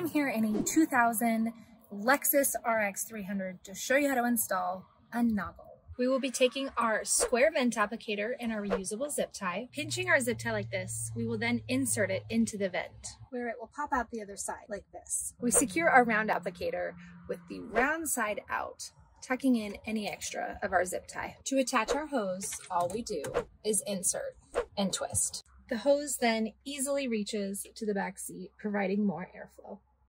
I'm here in a 2000 Lexus RX 300 to show you how to install a Noggle. We will be taking our square vent applicator and our reusable zip tie, pinching our zip tie like this. We will then insert it into the vent, where it will pop out the other side like this. We secure our round applicator with the round side out, tucking in any extra of our zip tie. To attach our hose, all we do is insert and twist. The hose then easily reaches to the back seat, providing more airflow.